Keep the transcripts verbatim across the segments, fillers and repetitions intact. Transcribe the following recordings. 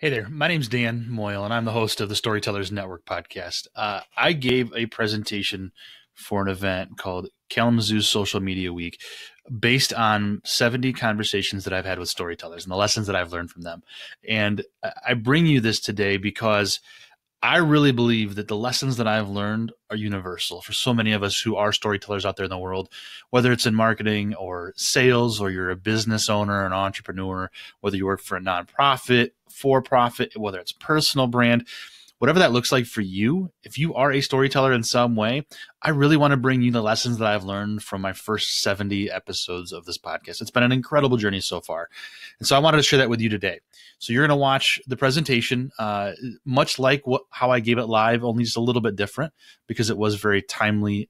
Hey there, my name's Dan Moyle, and I'm the host of the Storytellers Network podcast. Uh, I gave a presentation for an event called Kalamazoo Social Media Week based on seventy conversations that I've had with storytellers and the lessons that I've learned from them. And I bring you this today because I really believe that the lessons that I've learned are universal for so many of us who are storytellers out there in the world, whether it's in marketing or sales, or you're a business owner, an entrepreneur, whether you work for a nonprofit, for-profit, whether it's personal brand, whatever that looks like for you. If you are a storyteller in some way, I really want to bring you the lessons that I've learned from my first seventy episodes of this podcast. It's been an incredible journey so far. And so I wanted to share that with you today. So you're going to watch the presentation, uh, much like what, how I gave it live, only just a little bit different because it was very timely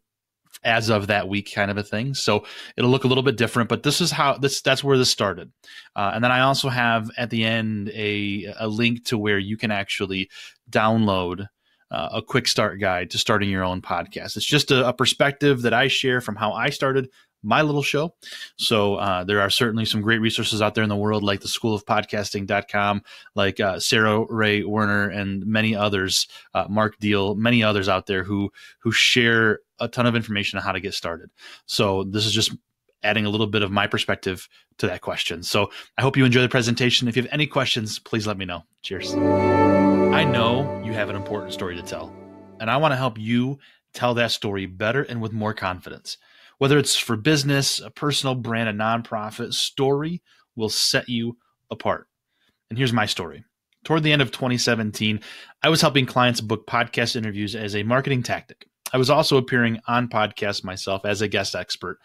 as of that week kind of a thing. So it'll look a little bit different, but this is how this, that's where this started. Uh, and then I also have at the end a, a link to where you can actually download uh, a quick start guide to starting your own podcast. It's just a, a perspective that I share from how I started my little show. So uh, there are certainly some great resources out there in the world, like the School of Podcasting dot com, like uh, Sarah Ray Werner and many others, uh, Mark Deal, many others out there who who share a ton of information on how to get started. So this is just adding a little bit of my perspective to that question. So I hope you enjoy the presentation. If you have any questions, please let me know. Cheers. I know you have an important story to tell, and I want to help you tell that story better and with more confidence. Whether it's for business, a personal brand, a nonprofit, story will set you apart. And here's my story. Toward the end of twenty seventeen, I was helping clients book podcast interviews as a marketing tactic. I was also appearing on podcasts myself as a guest expert,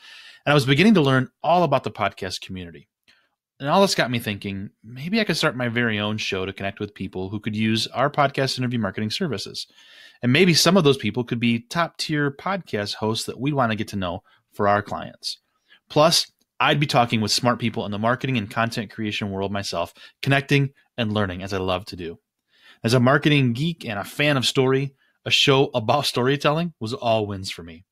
and I was beginning to learn all about the podcast community. And all this got me thinking, maybe I could start my very own show to connect with people who could use our podcast interview marketing services. And maybe some of those people could be top-tier podcast hosts that we want to get to know for our clients. Plus, I'd be talking with smart people in the marketing and content creation world myself, connecting and learning as I love to do. As a marketing geek and a fan of story, a show about storytelling was all wins for me.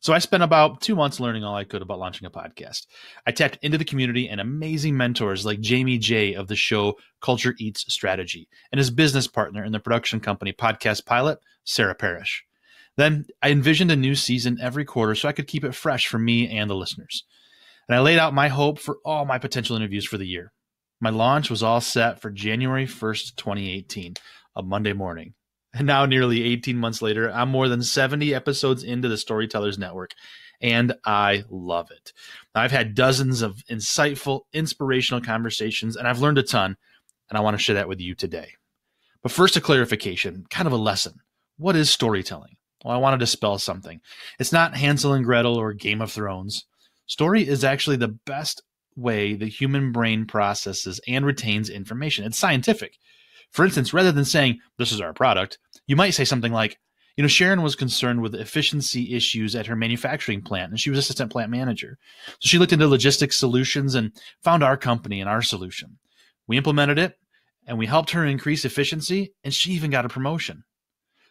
So I spent about two months learning all I could about launching a podcast. I tapped into the community and amazing mentors like Jaime Jay of the show Culture Eats Strategy and his business partner in the production company Podcast Pilot, Sara Parish. Then I envisioned a new season every quarter so I could keep it fresh for me and the listeners. And I laid out my hope for all my potential interviews for the year. My launch was all set for January first, twenty eighteen, a Monday morning. And now nearly eighteen months later, I'm more than seventy episodes into the Storytellers Network, and I love it. I've had dozens of insightful, inspirational conversations, and I've learned a ton, and I want to share that with you today. But first, a clarification, kind of a lesson. What is storytelling? Well, I want to dispel something. It's not Hansel and Gretel or Game of Thrones. Story is actually the best way the human brain processes and retains information. It's scientific. For instance, rather than saying, this is our product, you might say something like, you know, Sharon was concerned with efficiency issues at her manufacturing plant, and she was assistant plant manager. So she looked into logistics solutions and found our company and our solution. We implemented it, and we helped her increase efficiency, and she even got a promotion.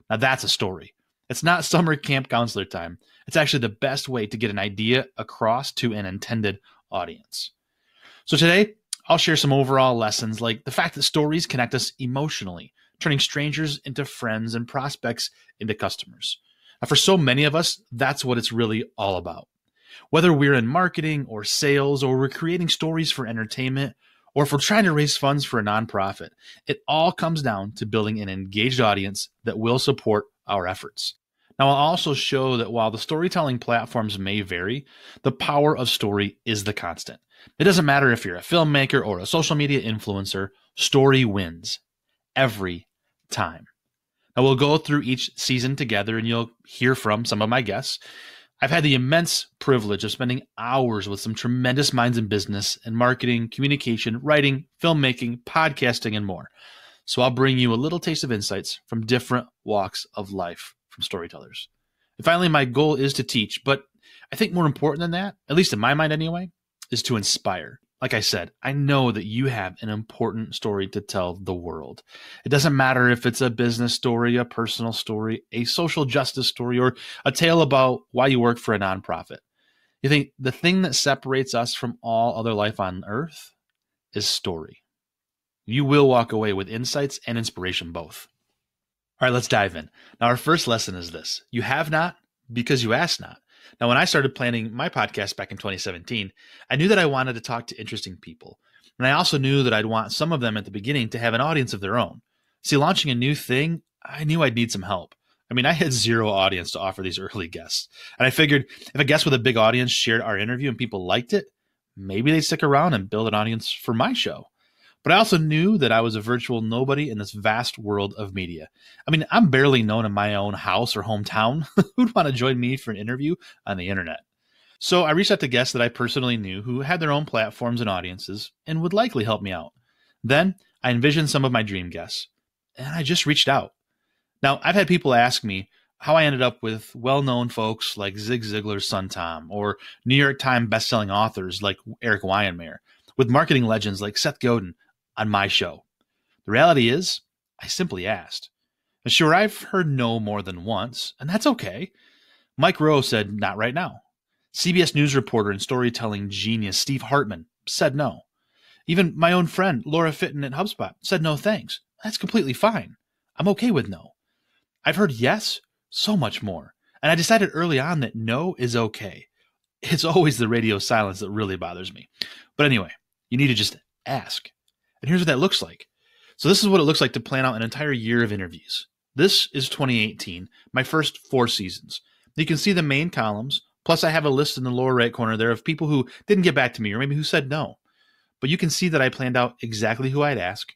Now that's a story. It's not summer camp counselor time. It's actually the best way to get an idea across to an intended audience. So today, I'll share some overall lessons, like the fact that stories connect us emotionally, turning strangers into friends and prospects into customers. Now, for so many of us, that's what it's really all about. Whether we're in marketing or sales, or we're creating stories for entertainment, or if we're trying to raise funds for a nonprofit, it all comes down to building an engaged audience that will support our efforts. Now, I'll also show that while the storytelling platforms may vary, the power of story is the constant. It doesn't matter if you're a filmmaker or a social media influencer, story wins every time. Now, we'll go through each season together and you'll hear from some of my guests. I've had the immense privilege of spending hours with some tremendous minds in business and marketing, communication, writing, filmmaking, podcasting, and more. So I'll bring you a little taste of insights from different walks of life from storytellers. And finally, my goal is to teach, but I think more important than that, at least in my mind anyway, is to inspire. Like I said, I know that you have an important story to tell the world. It doesn't matter if it's a business story, a personal story, a social justice story, or a tale about why you work for a nonprofit. You think the thing that separates us from all other life on earth is story. You will walk away with insights and inspiration both. All right, let's dive in. Now, our first lesson is this. You have not because you ask not. Now, when I started planning my podcast back in twenty seventeen, I knew that I wanted to talk to interesting people. And I also knew that I'd want some of them at the beginning to have an audience of their own. See, launching a new thing, I knew I'd need some help. I mean, I had zero audience to offer these early guests. And I figured if a guest with a big audience shared our interview and people liked it, maybe they'd stick around and build an audience for my show. But I also knew that I was a virtual nobody in this vast world of media. I mean, I'm barely known in my own house or hometown. Who'd want to join me for an interview on the internet? So I reached out to guests that I personally knew who had their own platforms and audiences and would likely help me out. Then I envisioned some of my dream guests, and I just reached out. Now, I've had people ask me how I ended up with well-known folks like Zig Ziglar's son Tom, or New York Times best-selling authors like Eric Weinmayer, with marketing legends like Seth Godin on my show. The reality is, I simply asked. And sure, I've heard no more than once, and that's okay. Mike Rowe said, not right now. C B S News reporter and storytelling genius Steve Hartman said no. Even my own friend, Laura Fitton at HubSpot, said no thanks. That's completely fine. I'm okay with no. I've heard yes so much more, and I decided early on that no is okay. It's always the radio silence that really bothers me. But anyway, you need to just ask. And here's what that looks like. So this is what it looks like to plan out an entire year of interviews. This is twenty eighteen, my first four seasons. You can see the main columns, plus I have a list in the lower right corner there of people who didn't get back to me or maybe who said no. But you can see that I planned out exactly who I'd ask,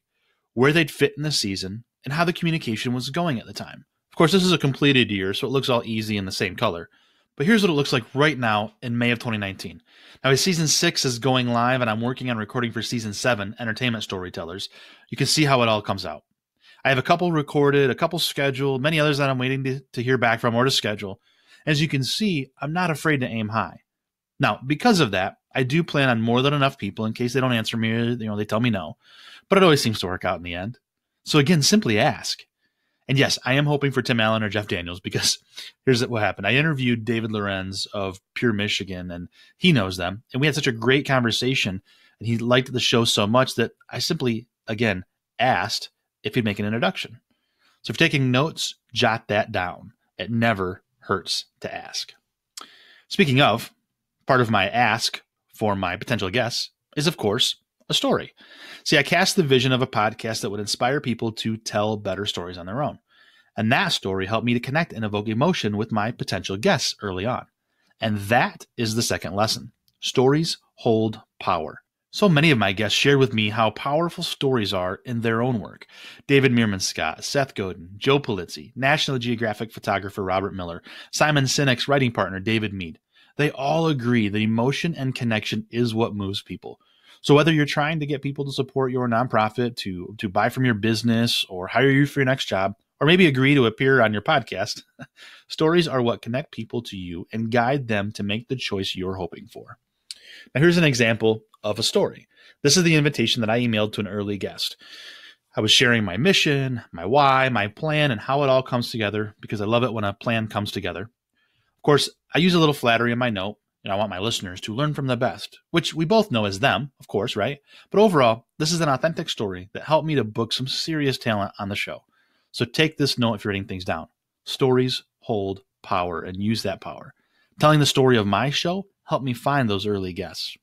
where they'd fit in the season, and how the communication was going at the time. Of course, this is a completed year, so it looks all easy in the same color. But here's what it looks like right now in May of twenty nineteen. Now, as season six is going live and I'm working on recording for season seven, Entertainment Storytellers, you can see how it all comes out. I have a couple recorded, a couple scheduled, many others that I'm waiting to, to hear back from or to schedule. As you can see, I'm not afraid to aim high. Now, because of that, I do plan on more than enough people in case they don't answer me or, you know, they tell me no. But it always seems to work out in the end. So again, simply ask. And yes, I am hoping for Tim Allen or Jeff Daniels, because here's what happened. I interviewed David Lorenz of Pure Michigan, and he knows them. And we had such a great conversation, and he liked the show so much that I simply, again, asked if he'd make an introduction. So if you're taking notes, jot that down. It never hurts to ask. Speaking of, part of my ask for my potential guests is, of course, a story. See, I cast the vision of a podcast that would inspire people to tell better stories on their own. And that story helped me to connect and evoke emotion with my potential guests early on. And that is the second lesson. Stories hold power. So many of my guests shared with me how powerful stories are in their own work. David Meerman Scott, Seth Godin, Joe Polizzi, National Geographic photographer Robert Miller, Simon Sinek's writing partner David Mead. They all agree that emotion and connection is what moves people. So whether you're trying to get people to support your nonprofit, to, to buy from your business, or hire you for your next job, or maybe agree to appear on your podcast, stories are what connect people to you and guide them to make the choice you're hoping for. Now, here's an example of a story. This is the invitation that I emailed to an early guest. I was sharing my mission, my why, my plan, and how it all comes together, because I love it when a plan comes together. Of course, I use a little flattery in my note. And I want my listeners to learn from the best, which we both know is them, of course, right? But overall, this is an authentic story that helped me to book some serious talent on the show. So take this note if you're writing things down. Stories hold power, and use that power. Telling the story of my show helped me find those early guests.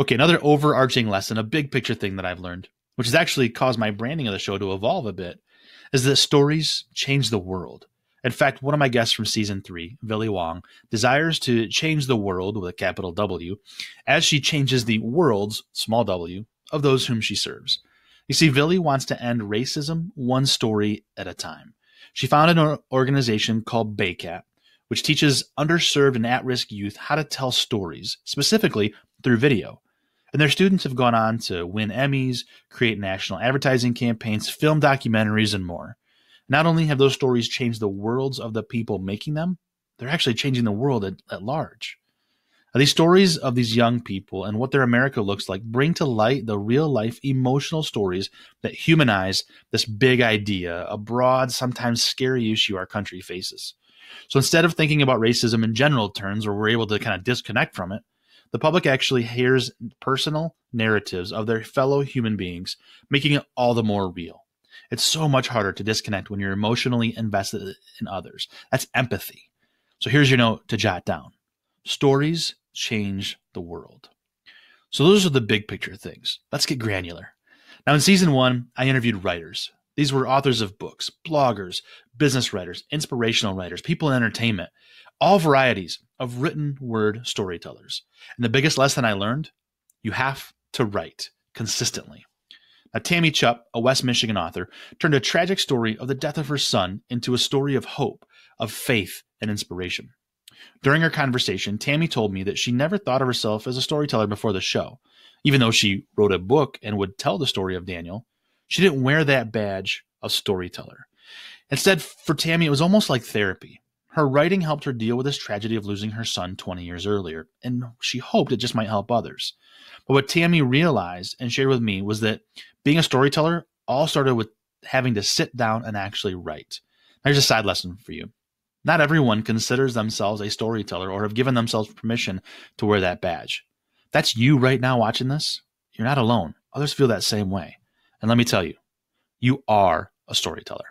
Okay, another overarching lesson, a big picture thing that I've learned, which has actually caused my branding of the show to evolve a bit, is that stories change the world. In fact, one of my guests from season three, Villy Wong, desires to change the world with a capital W as she changes the world's small w of those whom she serves. You see, Villy wants to end racism one story at a time. She founded an organization called Baycat, which teaches underserved and at-risk youth how to tell stories, specifically through video. And their students have gone on to win Emmys, create national advertising campaigns, film documentaries, and more. Not only have those stories changed the worlds of the people making them, they're actually changing the world at, at large. Now, these stories of these young people and what their America looks like bring to light the real-life emotional stories that humanize this big idea, a broad, sometimes scary issue our country faces. So instead of thinking about racism in general terms where we're able to kind of disconnect from it, The public actually hears personal narratives of their fellow human beings, making it all the more real. It's so much harder to disconnect when you're emotionally invested in others. That's empathy. So here's your note to jot down. Stories change the world. So those are the big picture things. Let's get granular. Now in season one, I interviewed writers. These were authors of books, bloggers, business writers, inspirational writers, people in entertainment, all varieties of written word storytellers. And the biggest lesson I learned, you have to write consistently. Now, Tammy Chupp, a West Michigan author, turned a tragic story of the death of her son into a story of hope, of faith, and inspiration. During our conversation, Tammy told me that she never thought of herself as a storyteller before the show. Even though she wrote a book and would tell the story of Daniel, she didn't wear that badge of storyteller. Instead, for Tammy, it was almost like therapy. Her writing helped her deal with this tragedy of losing her son twenty years earlier, and she hoped it just might help others. But what Tammy realized and shared with me was that being a storyteller all started with having to sit down and actually write. Now, here's a side lesson for you. Not everyone considers themselves a storyteller or have given themselves permission to wear that badge. That's you right now watching this. You're not alone. Others feel that same way. And let me tell you, you are a storyteller.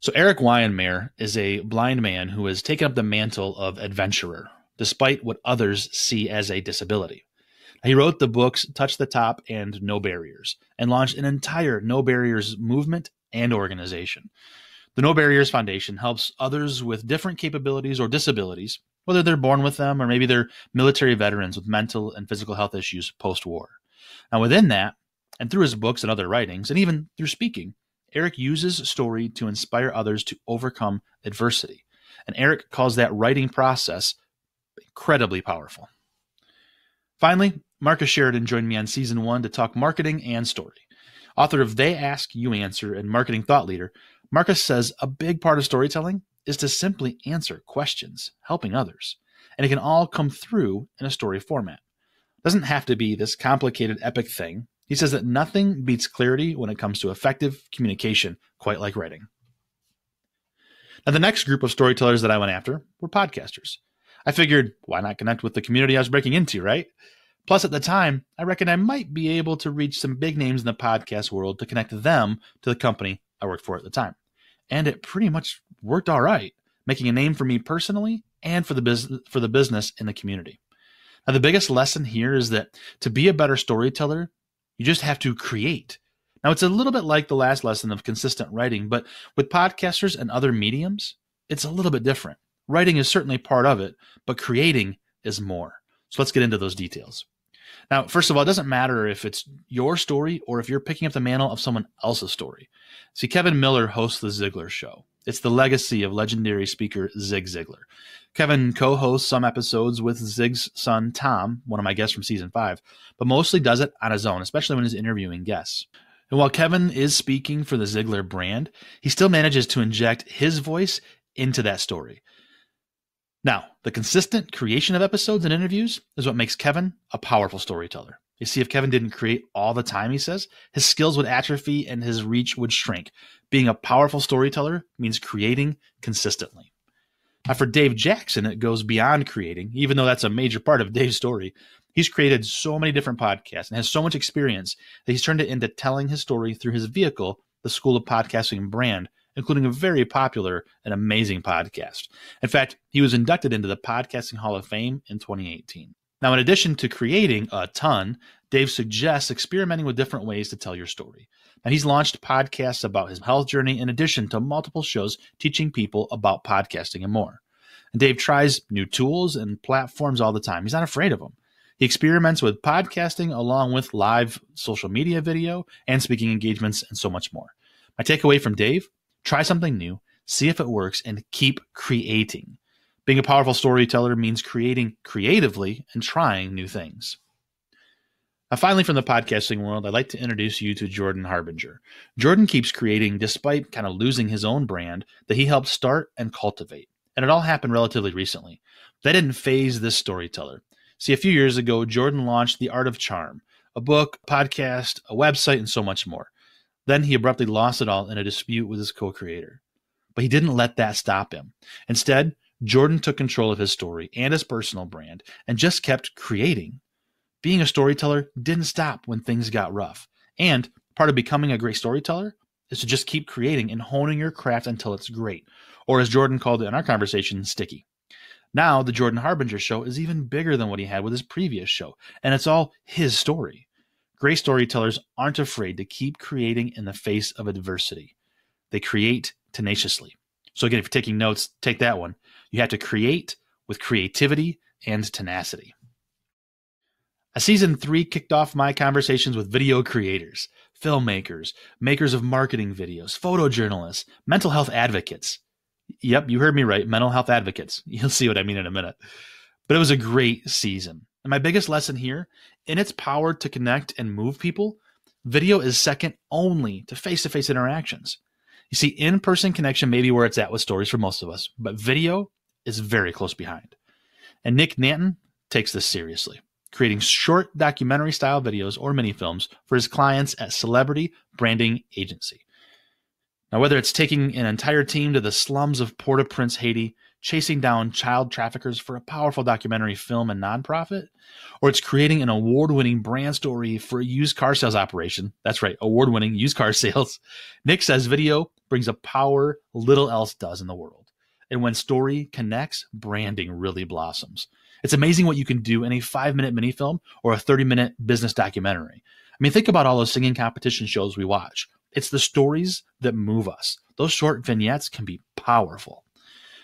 So Eric Weinmayer is a blind man who has taken up the mantle of adventurer, despite what others see as a disability. He wrote the books Touch the Top and No Barriers, and launched an entire No Barriers movement and organization. The No Barriers Foundation helps others with different capabilities or disabilities, whether they're born with them or maybe they're military veterans with mental and physical health issues post-war. Now within that, and through his books and other writings, and even through speaking, Eric uses story to inspire others to overcome adversity. And Eric calls that writing process incredibly powerful. Finally, Marcus Sheridan joined me on season one to talk marketing and story. Author of They Ask, You Answer and Marketing Thought Leader, Marcus says a big part of storytelling is to simply answer questions, helping others. And it can all come through in a story format. It doesn't have to be this complicated epic thing. He says that nothing beats clarity when it comes to effective communication, quite like writing. Now, the next group of storytellers that I went after were podcasters. I figured, why not connect with the community I was breaking into, right? Plus, at the time, I reckoned I might be able to reach some big names in the podcast world to connect them to the company I worked for at the time. And it pretty much worked all right, making a name for me personally and for the business, for the business in the community. Now, the biggest lesson here is that to be a better storyteller, you just have to create. Now, it's a little bit like the last lesson of consistent writing, but with podcasters and other mediums, it's a little bit different. Writing is certainly part of it, but creating is more. So let's get into those details. Now, first of all, it doesn't matter if it's your story or if you're picking up the mantle of someone else's story. See, Kevin Miller hosts The Ziglar Show. It's the legacy of legendary speaker Zig Ziglar. Kevin co-hosts some episodes with Zig's son, Tom, one of my guests from season five, but mostly does it on his own, especially when he's interviewing guests. And while Kevin is speaking for the Ziglar brand, he still manages to inject his voice into that story. Now, the consistent creation of episodes and interviews is what makes Kevin a powerful storyteller. You see, if Kevin didn't create all the time, he says, his skills would atrophy and his reach would shrink. Being a powerful storyteller means creating consistently. Now, for Dave Jackson, it goes beyond creating, even though that's a major part of Dave's story. He's created so many different podcasts and has so much experience that he's turned it into telling his story through his vehicle, the School of Podcasting brand, including a very popular and amazing podcast. In fact, he was inducted into the Podcasting Hall of Fame in twenty eighteen. Now, in addition to creating a ton, Dave suggests experimenting with different ways to tell your story. Now, he's launched podcasts about his health journey in addition to multiple shows teaching people about podcasting and more. And Dave tries new tools and platforms all the time. He's not afraid of them. He experiments with podcasting along with live social media video and speaking engagements and so much more. My takeaway from Dave, try something new, see if it works, and keep creating. Being a powerful storyteller means creating creatively and trying new things. Now, finally, from the podcasting world, I'd like to introduce you to Jordan Harbinger. Jordan keeps creating despite kind of losing his own brand that he helped start and cultivate. And it all happened relatively recently. That didn't phase this storyteller. See, a few years ago, Jordan launched The Art of Charm, a book, a podcast, a website, and so much more. Then he abruptly lost it all in a dispute with his co-creator. But he didn't let that stop him. Instead, Jordan took control of his story and his personal brand and just kept creating. Being a storyteller didn't stop when things got rough. And part of becoming a great storyteller is to just keep creating and honing your craft until it's great, or as Jordan called it in our conversation, sticky. Now the Jordan Harbinger show is even bigger than what he had with his previous show, and it's all his story. Great storytellers aren't afraid to keep creating in the face of adversity. They create tenaciously. So again, if you're taking notes, take that one. You have to create with creativity and tenacity. A season three kicked off my conversations with video creators, filmmakers, makers of marketing videos, photojournalists, mental health advocates. Yep, you heard me right, mental health advocates. You'll see what I mean in a minute. But it was a great season. And my biggest lesson here, in its power to connect and move people, video is second only to face-to-face interactions. You see, in-person connection may be where it's at with stories for most of us, but video is very close behind. And Nick Nanton takes this seriously, creating short documentary-style videos or mini-films for his clients at Celebrity Branding Agency. Now, whether it's taking an entire team to the slums of Port-au-Prince, Haiti, chasing down child traffickers for a powerful documentary film and nonprofit, or it's creating an award-winning brand story for a used car sales operation. That's right, award-winning used car sales. Nick says video brings a power little else does in the world. And when story connects, branding really blossoms. It's amazing what you can do in a five-minute mini-film or a thirty-minute business documentary. I mean, think about all those singing competition shows we watch. It's the stories that move us. Those short vignettes can be powerful.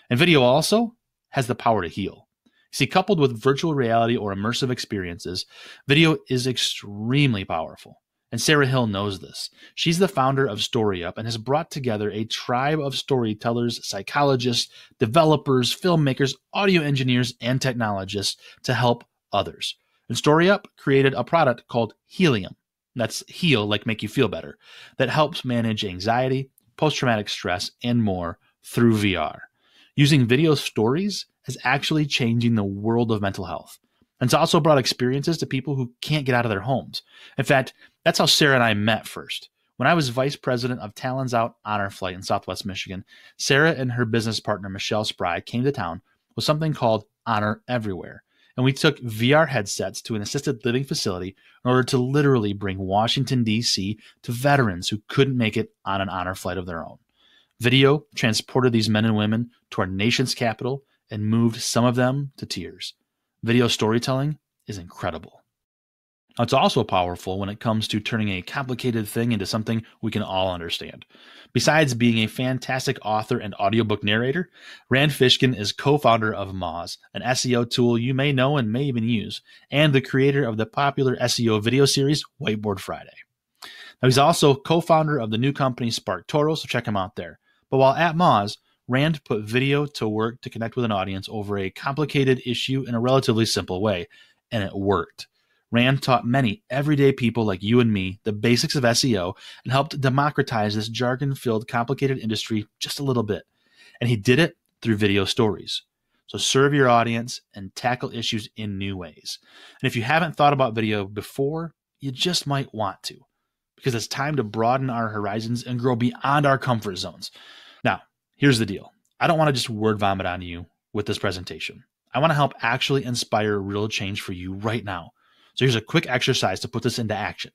And video also has the power to heal. See, coupled with virtual reality or immersive experiences, video is extremely powerful. And Sarah Hill knows this. She's the founder of StoryUp and has brought together a tribe of storytellers, psychologists, developers, filmmakers, audio engineers, and technologists to help others. And StoryUp created a product called Helium. That's heal, like make you feel better, that helps manage anxiety, post-traumatic stress, and more through V R. Using video stories is actually changing the world of mental health. And it's also brought experiences to people who can't get out of their homes. In fact, that's how Sarah and I met first. When I was vice president of Talons Out Honor Flight in Southwest Michigan, Sarah and her business partner, Michelle Spry, came to town with something called Honor Everywhere. And we took V R headsets to an assisted living facility in order to literally bring Washington, D C to veterans who couldn't make it on an honor flight of their own. Video transported these men and women to our nation's capital and moved some of them to tears. Video storytelling is incredible. Now, it's also powerful when it comes to turning a complicated thing into something we can all understand. Besides being a fantastic author and audiobook narrator, Rand Fishkin is co-founder of Moz, an S E O tool you may know and may even use, and the creator of the popular S E O video series Whiteboard Friday. Now, he's also co-founder of the new company Spark Toro, so check him out there. But while at Moz, Rand put video to work to connect with an audience over a complicated issue in a relatively simple way, and it worked. Rand taught many everyday people like you and me the basics of S E O and helped democratize this jargon-filled, complicated industry just a little bit. And he did it through video stories. So serve your audience and tackle issues in new ways. And if you haven't thought about video before, you just might want to, because it's time to broaden our horizons and grow beyond our comfort zones. Now, here's the deal. I don't want to just word vomit on you with this presentation. I want to help actually inspire real change for you right now. So here's a quick exercise to put this into action.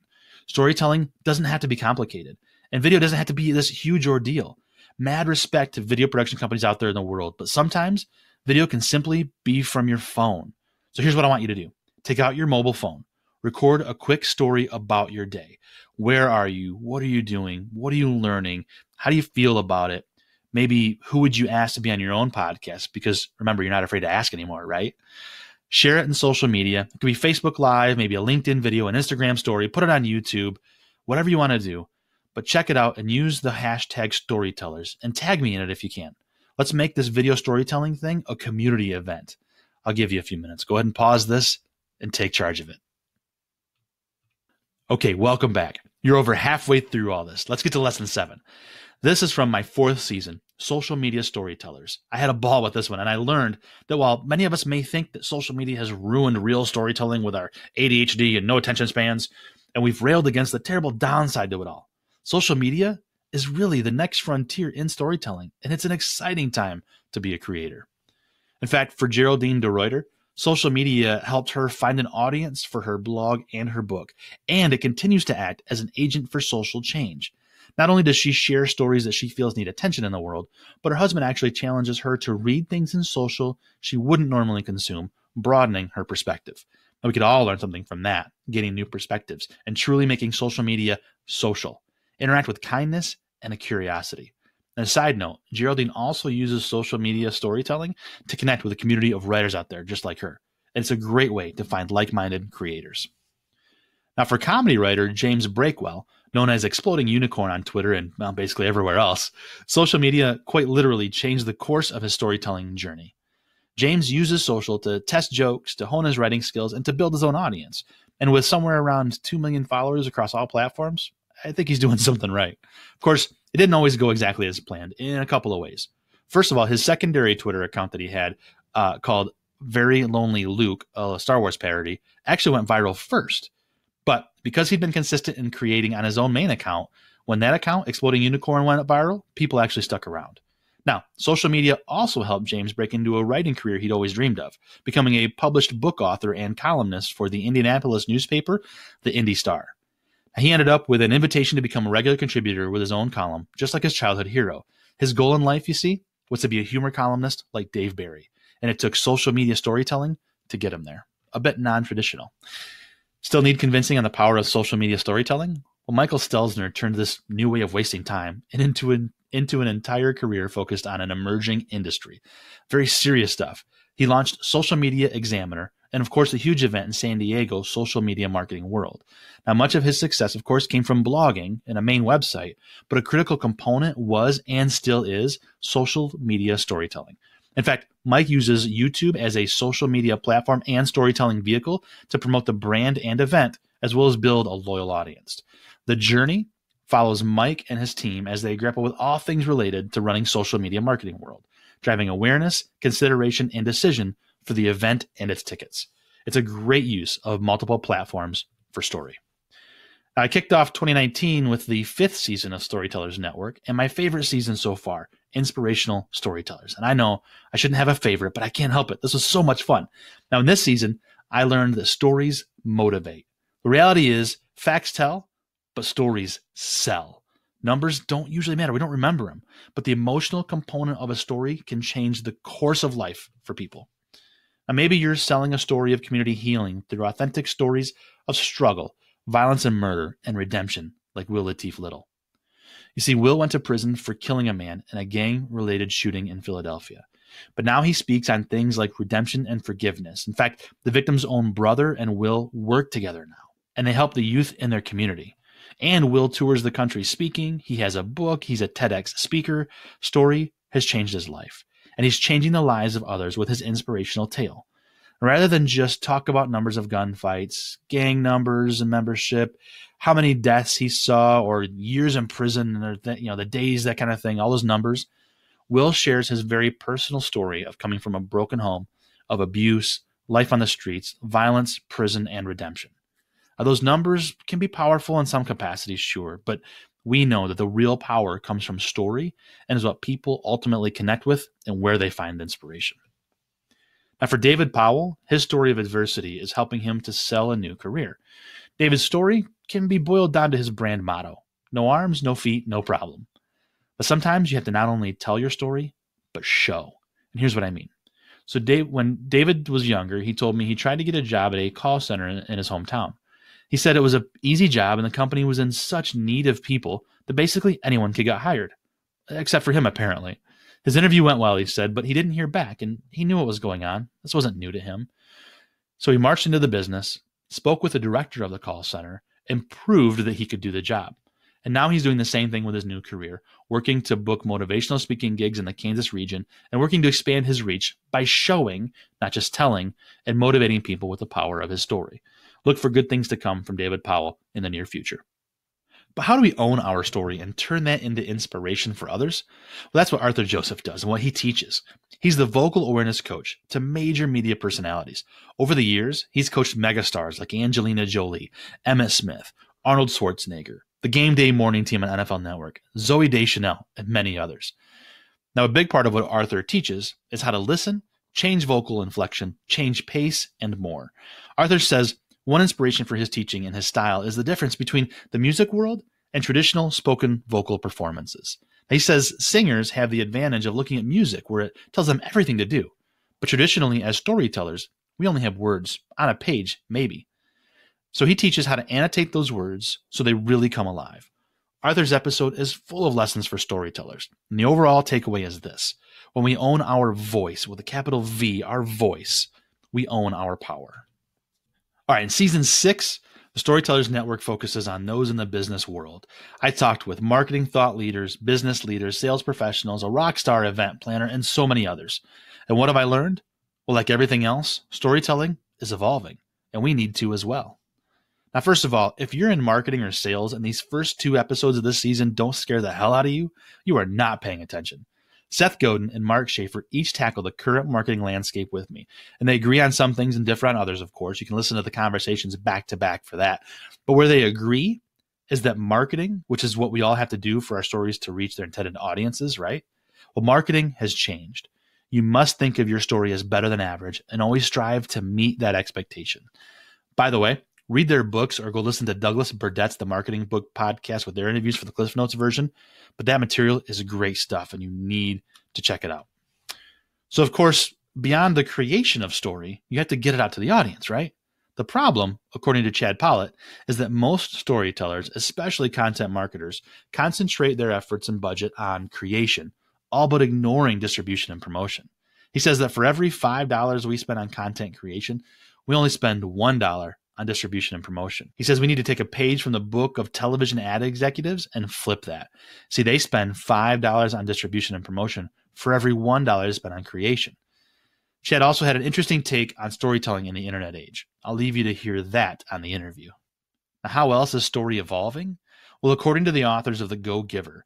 Storytelling doesn't have to be complicated, and video doesn't have to be this huge ordeal. Mad respect to video production companies out there in the world, but sometimes video can simply be from your phone. So here's what I want you to do. Take out your mobile phone. Record a quick story about your day. Where are you? What are you doing? What are you learning? How do you feel about it? Maybe who would you ask to be on your own podcast? Because remember, you're not afraid to ask anymore, right? Share it in social media. It could be Facebook Live, maybe a LinkedIn video, an Instagram story. Put it on YouTube, whatever you want to do. But check it out and use the hashtag storytellers and tag me in it if you can. Let's make this video storytelling thing a community event. I'll give you a few minutes. Go ahead and pause this and take charge of it. Okay, welcome back. You're over halfway through all this. Let's get to lesson seven. This is from my fourth season, Social Media Storytellers. I had a ball with this one, and I learned that while many of us may think that social media has ruined real storytelling with our A D H D and no attention spans, and we've railed against the terrible downside to it all, social media is really the next frontier in storytelling, and it's an exciting time to be a creator. In fact, for Geraldine DeReuter, social media helped her find an audience for her blog and her book, and it continues to act as an agent for social change. Not only does she share stories that she feels need attention in the world, but her husband actually challenges her to read things in social she wouldn't normally consume, broadening her perspective. And we could all learn something from that, getting new perspectives and truly making social media social. Interact with kindness and a curiosity. And a side note, Geraldine also uses social media storytelling to connect with a community of writers out there just like her. And it's a great way to find like-minded creators. Now, for comedy writer James Breakwell, known as Exploding Unicorn on Twitter and well, basically everywhere else, social media quite literally changed the course of his storytelling journey. James uses social to test jokes, to hone his writing skills, and to build his own audience. And with somewhere around two million followers across all platforms, I think he's doing something right. Of course, it didn't always go exactly as planned in a couple of ways. First of all, his secondary Twitter account that he had uh, called Very Lonely Luke, a Star Wars parody, actually went viral first. But because he'd been consistent in creating on his own main account, when that account, Exploding Unicorn, went viral, people actually stuck around. Now, social media also helped James break into a writing career he'd always dreamed of, becoming a published book author and columnist for the Indianapolis newspaper, the Indy Star. He ended up with an invitation to become a regular contributor with his own column, just like his childhood hero. His goal in life, you see, was to be a humor columnist like Dave Barry, and it took social media storytelling to get him there. A bit non-traditional. Still need convincing on the power of social media storytelling? Well, Michael Stelzner turned this new way of wasting time and into an into an entire career focused on an emerging industry. Very serious stuff. He launched Social Media Examiner and, of course, the huge event in San Diego, Social Media Marketing World. Now, much of his success, of course, came from blogging and a main website, but a critical component was and still is social media storytelling. In fact, Mike uses YouTube as a social media platform and storytelling vehicle to promote the brand and event, as well as build a loyal audience. The journey follows Mike and his team as they grapple with all things related to running Social Media Marketing World, driving awareness, consideration, and decision for the event and its tickets. It's a great use of multiple platforms for story. I kicked off twenty nineteen with the fifth season of Storytellers Network, and my favorite season so far, Inspirational Storytellers. And I know I shouldn't have a favorite, but I can't help it. This was so much fun. Now, in this season, I learned that stories motivate. The reality is facts tell, but stories sell. Numbers don't usually matter. We don't remember them. But the emotional component of a story can change the course of life for people. Now, maybe you're selling a story of community healing through authentic stories of struggle, violence and murder, and redemption, like Will Latif Little. You see, Will went to prison for killing a man in a gang-related shooting in Philadelphia. But now he speaks on things like redemption and forgiveness. In fact, the victim's own brother and Will work together now, and they help the youth in their community. And Will tours the country speaking. He has a book. He's a TEDx speaker. Story has changed his life. And he's changing the lives of others with his inspirational tale. Rather than just talk about numbers of gunfights, gang numbers and membership, how many deaths he saw, or years in prison, or th- you know, the days, that kind of thing, all those numbers, Will shares his very personal story of coming from a broken home, of abuse, life on the streets, violence, prison, and redemption. Now, those numbers can be powerful in some capacities, sure, but we know that the real power comes from story and is what people ultimately connect with and where they find inspiration. Now, for David Powell, his story of adversity is helping him to sell a new career. David's story can be boiled down to his brand motto, no arms, no feet, no problem. But sometimes you have to not only tell your story, but show. And here's what I mean. So Dave, when David was younger, he told me he tried to get a job at a call center in, in his hometown. He said it was an easy job, and the company was in such need of people that basically anyone could get hired, except for him, apparently. His interview went well, he said, but he didn't hear back, and he knew what was going on. This wasn't new to him. So he marched into the business, spoke with the director of the call center, and proved that he could do the job. And now he's doing the same thing with his new career, working to book motivational speaking gigs in the Kansas region and working to expand his reach by showing, not just telling, and motivating people with the power of his story. Look for good things to come from David Powell in the near future. But how do we own our story and turn that into inspiration for others? Well, that's what Arthur Joseph does and what he teaches. He's the vocal awareness coach to major media personalities. Over the years, he's coached megastars like Angelina Jolie, Emmett Smith, Arnold Schwarzenegger, the Game Day morning team on N F L Network, Zooey Deschanel, and many others. Now, a big part of what Arthur teaches is how to listen, change vocal inflection, change pace, and more. Arthur says one inspiration for his teaching and his style is the difference between the music world and traditional spoken vocal performances. He says singers have the advantage of looking at music where it tells them everything to do. But traditionally, as storytellers, we only have words on a page, maybe. So he teaches how to annotate those words so they really come alive. Arthur's episode is full of lessons for storytellers. And the overall takeaway is this. When we own our voice, with a capital V, our voice, we own our power. All right, in season six, the Storytellers Network focuses on those in the business world. I talked with marketing thought leaders, business leaders, sales professionals, a rock star event planner, and so many others. And what have I learned? Well, like everything else, storytelling is evolving, and we need to as well. Now, first of all, if you're in marketing or sales and these first two episodes of this season don't scare the hell out of you, you are not paying attention. Seth Godin and Mark Schaefer each tackle the current marketing landscape with me, and they agree on some things and differ on others, of course. You can listen to the conversations back to back for that. But where they agree is that marketing, which is what we all have to do for our stories to reach their intended audiences, right? Well, marketing has changed. You must think of your story as better than average and always strive to meet that expectation. By the way, read their books or go listen to Douglas Burdett's The Marketing Book Podcast with their interviews for the Cliff Notes version. But that material is great stuff and you need to check it out. So, of course, beyond the creation of story, you have to get it out to the audience, right? The problem, according to Chad Pollitt, is that most storytellers, especially content marketers, concentrate their efforts and budget on creation, all but ignoring distribution and promotion. He says that for every five dollars we spend on content creation, we only spend one dollar on distribution and promotion. He says we need to take a page from the book of television ad executives and flip that. See, they spend five dollars on distribution and promotion for every one dollar spent on creation. Chad also had an interesting take on storytelling in the internet age. I'll leave you to hear that on the interview. Now, how else is story evolving? Well, according to the authors of The Go Giver,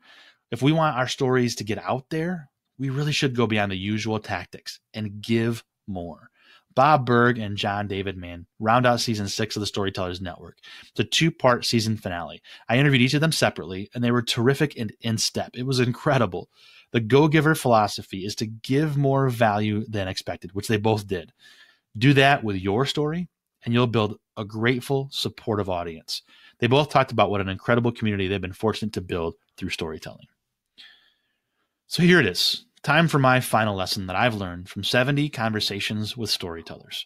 if we want our stories to get out there, we really should go beyond the usual tactics and give more. Bob Berg and John David Mead round out season six of the Storytellers Network. It's a two-part season finale. I interviewed each of them separately, and they were terrific and in step. It was incredible. The go-giver philosophy is to give more value than expected, which they both did. Do that with your story, and you'll build a grateful, supportive audience. They both talked about what an incredible community they've been fortunate to build through storytelling. So here it is. Time for my final lesson that I've learned from seventy conversations with storytellers.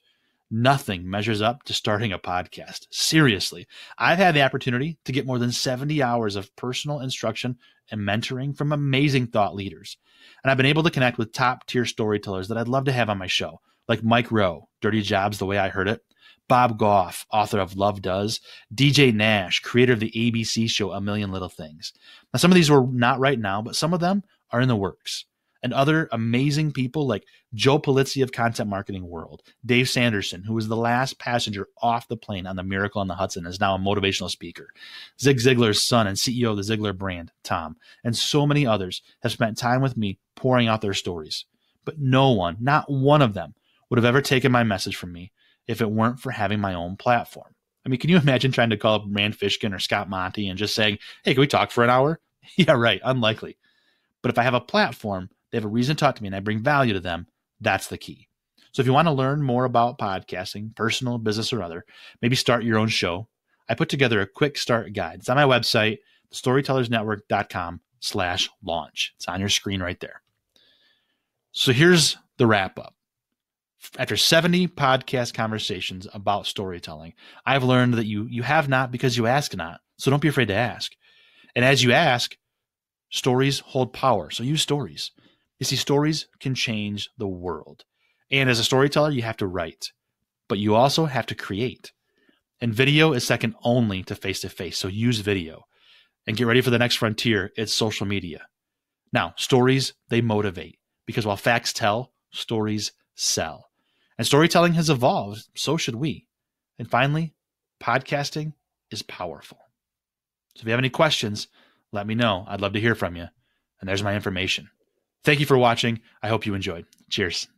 Nothing measures up to starting a podcast. Seriously, I've had the opportunity to get more than seventy hours of personal instruction and mentoring from amazing thought leaders. And I've been able to connect with top-tier storytellers that I'd love to have on my show, like Mike Rowe, Dirty Jobs, The Way I Heard It, Bob Goff, author of Love Does, D J Nash, creator of the A B C show A Million Little Things. Now, some of these were not right now, but some of them are in the works. And other amazing people like Joe Polizzi of Content Marketing World, Dave Sanderson, who was the last passenger off the plane on the Miracle on the Hudson, is now a motivational speaker. Zig Ziglar's son and C E O of the Ziglar brand, Tom, and so many others have spent time with me pouring out their stories. But no one, not one of them, would have ever taken my message from me if it weren't for having my own platform. I mean, can you imagine trying to call up Rand Fishkin or Scott Monty and just saying, hey, can we talk for an hour? Yeah, right. Unlikely. But if I have a platform, they have a reason to talk to me and I bring value to them. That's the key. So if you want to learn more about podcasting, personal, business, or other, maybe start your own show, I put together a quick start guide. It's on my website, storytellers network dot com slash launch. It's on your screen right there. So here's the wrap up. After seventy podcast conversations about storytelling, I've learned that you, you have not because you ask not. So don't be afraid to ask. And as you ask, stories hold power. So use stories. You see, stories can change the world. And as a storyteller, you have to write, but you also have to create. And video is second only to face-to-face, so use video. And get ready for the next frontier, it's social media. Now, stories, they motivate, because while facts tell, stories sell. And storytelling has evolved, so should we. And finally, podcasting is powerful. So if you have any questions, let me know. I'd love to hear from you. And there's my information. Thank you for watching. I hope you enjoyed. Cheers.